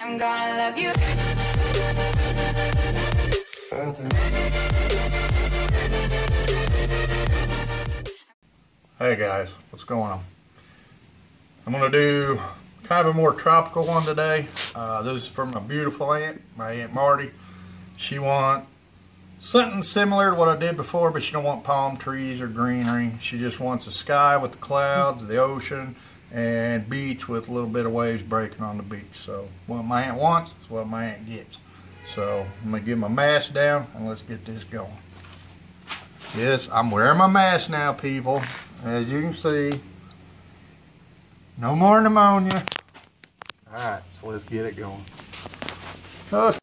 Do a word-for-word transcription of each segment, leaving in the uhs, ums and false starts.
I'm gonna love you. Hey guys, what's going on? I'm gonna do kind of a more tropical one today. Uh, this is from my beautiful aunt, my Aunt Marty. She wants something similar to what I did before, but she don't want palm trees or greenery. She just wants the sky with the clouds, the ocean, and beach with a little bit of waves breaking on the beach. So what my aunt wants is what my aunt gets. So I'm gonna get my mask down and let's get this going. Yes, I'm wearing my mask now, people. As you can see, no more pneumonia. All right, so let's get it going. Okay.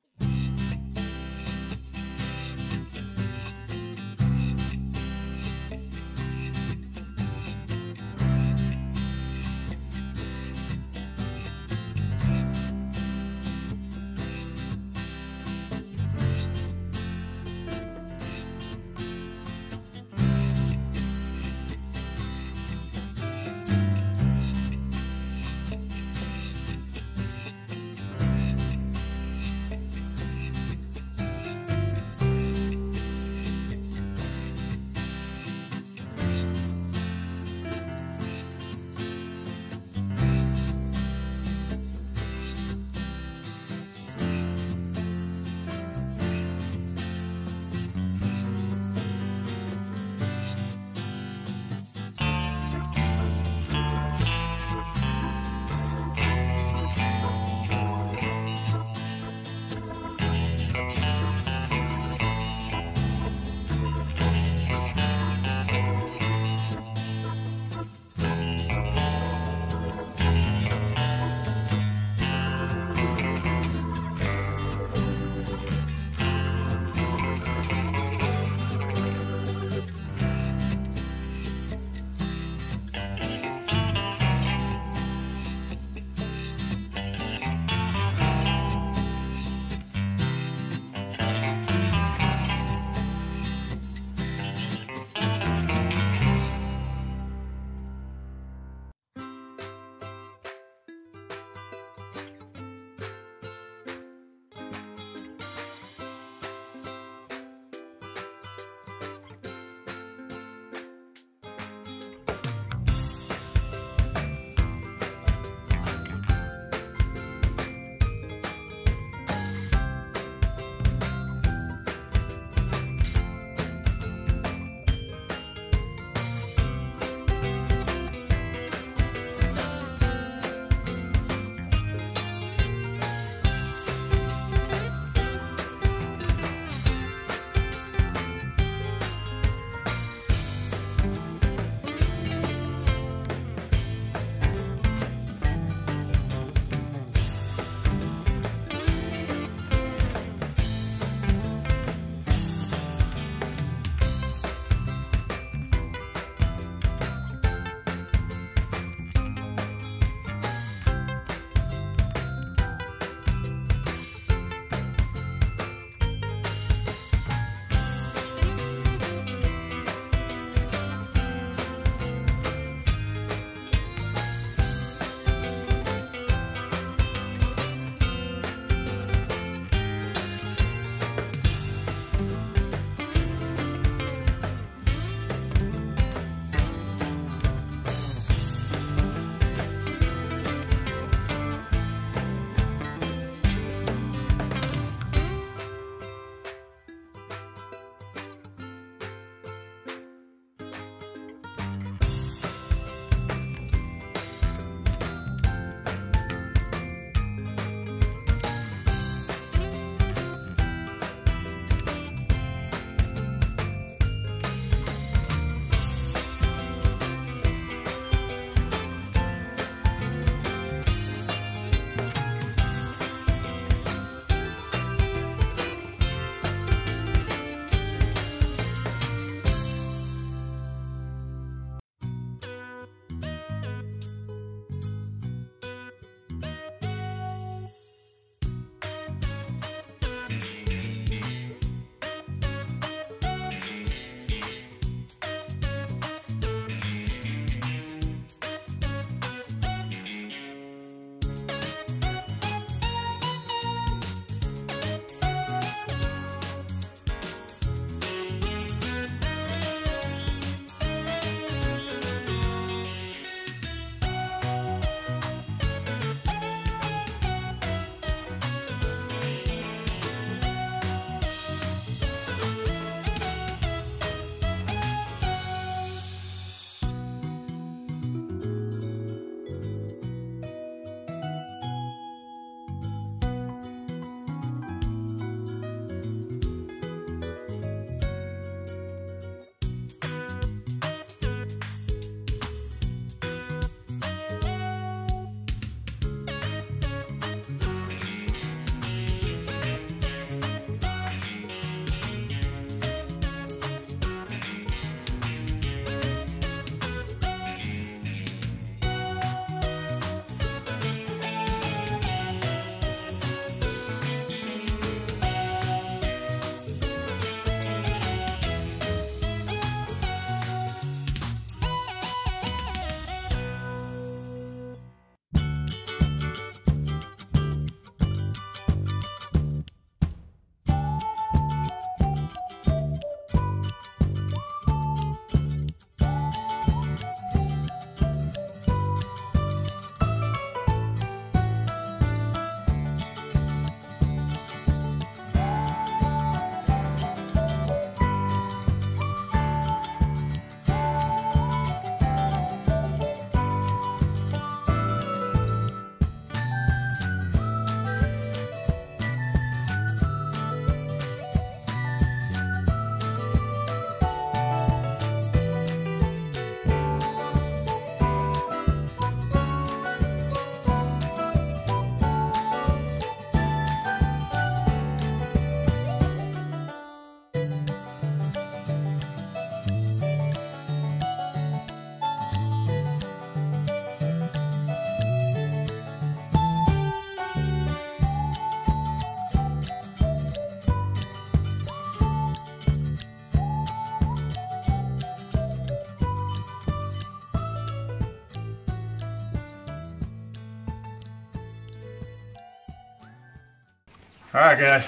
Alright guys,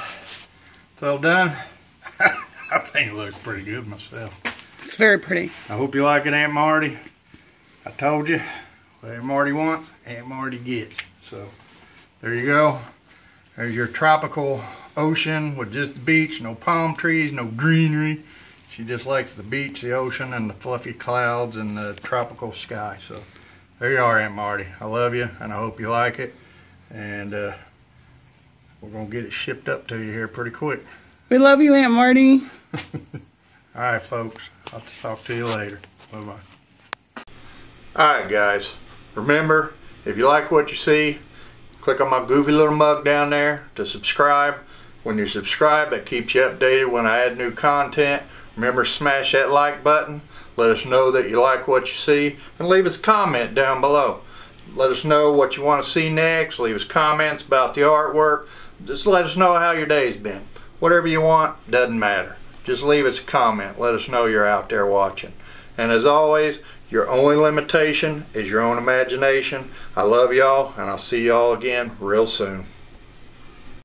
it's all done. I think it looks pretty good myself. It's very pretty. I hope you like it, Aunt Marty. I told you, what Aunt Marty wants, Aunt Marty gets. So, there you go. There's your tropical ocean with just the beach, no palm trees, no greenery. She just likes the beach, the ocean, and the fluffy clouds and the tropical sky. So, there you are, Aunt Marty. I love you, and I hope you like it. And uh, we're going to get it shipped up to you here pretty quick. We love you, Aunt Marty. All right, folks. I'll talk to you later. Bye-bye. All right, guys. Remember, if you like what you see, click on my goofy little mug down there to subscribe. When you subscribe, it keeps you updated when I add new content. Remember, smash that like button. Let us know that you like what you see. And leave us a comment down below. Let us know what you want to see next. Leave us comments about the artwork. Just let us know how your day's been. Whatever you want, doesn't matter. Just leave us a comment. Let us know you're out there watching. And as always, your only limitation is your own imagination. I love y'all, and I'll see y'all again real soon.